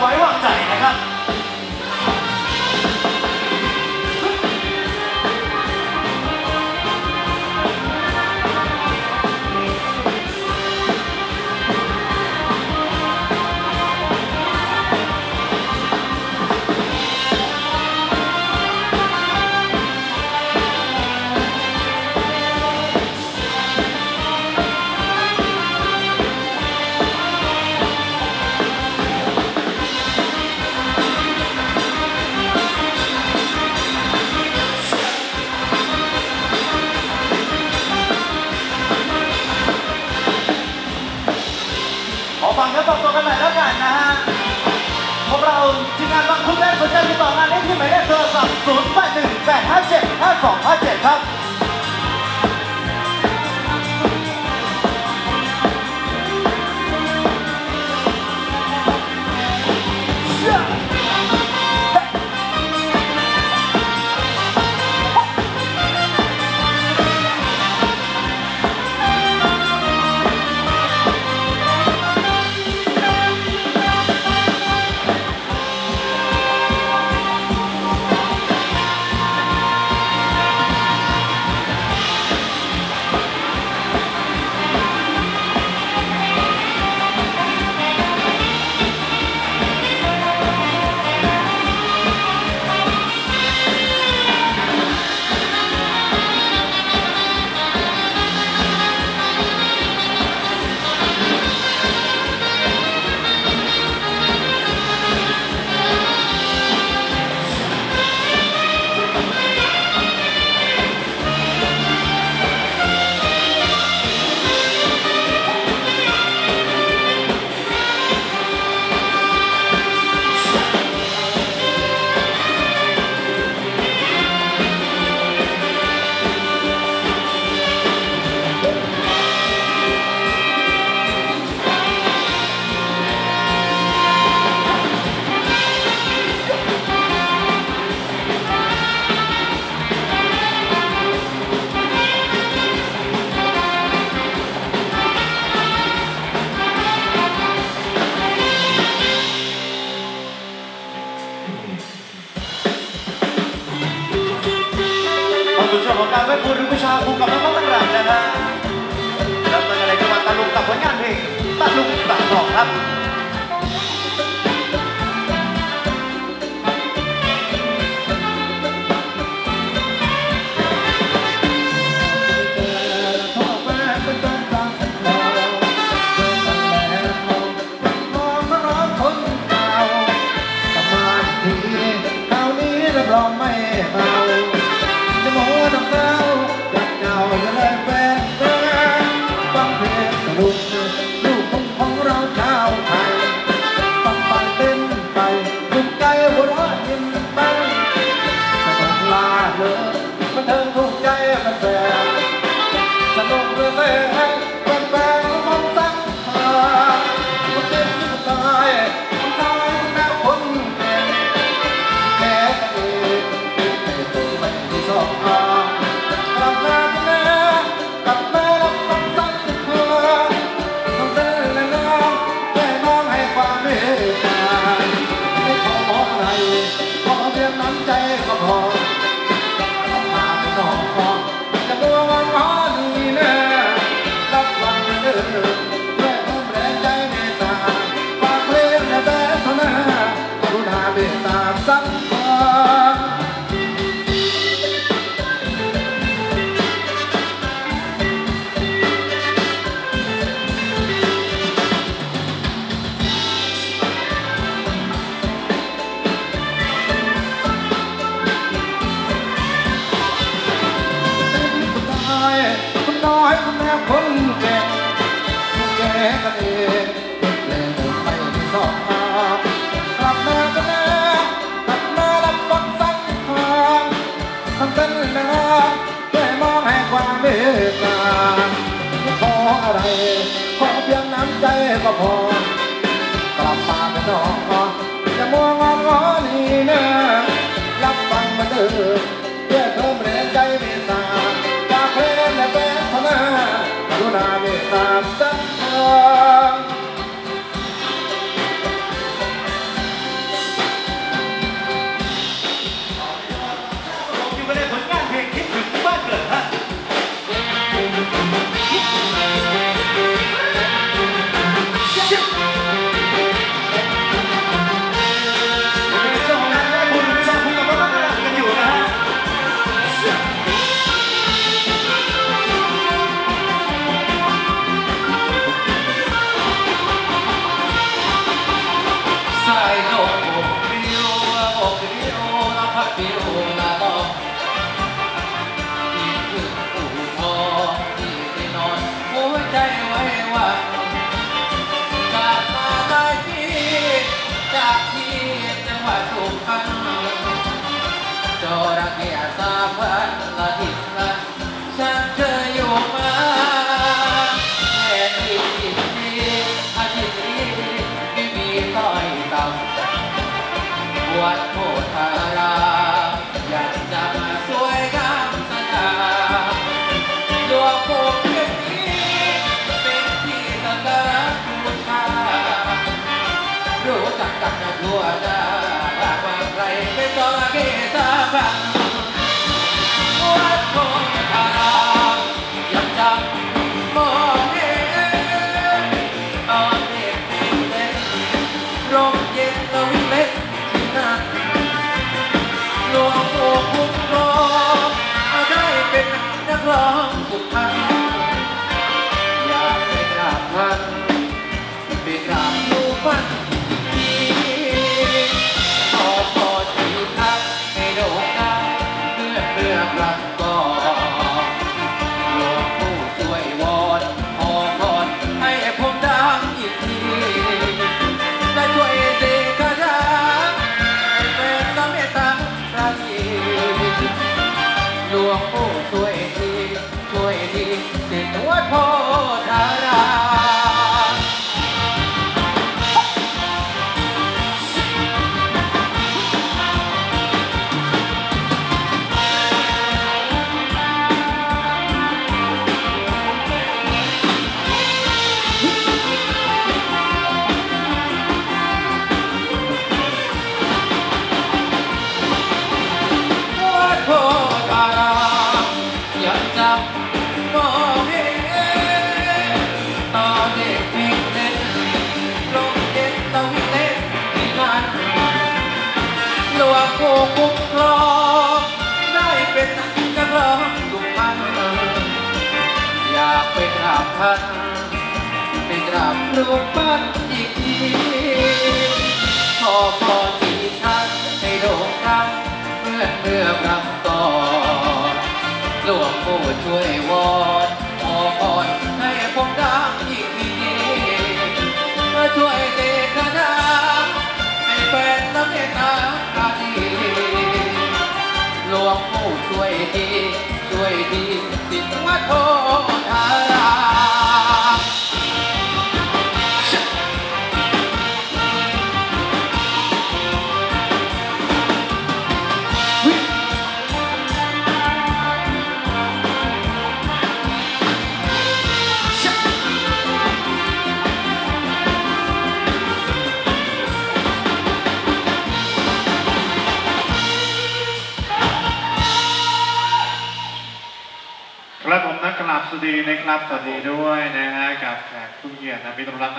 ไว้วางใจนะครับฟังแล้วบอกตัวกันหน่อยแล้วกันนะฮะพวกเราทีมงานบางทุกท่านสนใจติดต่องานได้ที่หมายเลขโทรศัพท์0818575257ครับส่วนเจ้าของการเวทภูริชาภูกับน้องตั้งรังนะฮะแล้วตอนอะไรก็มาตะลุกตับผลงานเพลงตะลุกตับทองครับThank you. Coraknya sabar lahirlah sanjayoma hati ini hati ini kini toitam buat mutara. สวัสดีนะครับสวัสดีด้วยนะฮะกับแขกผู้เกียรตินะพี่ตรุรัตน์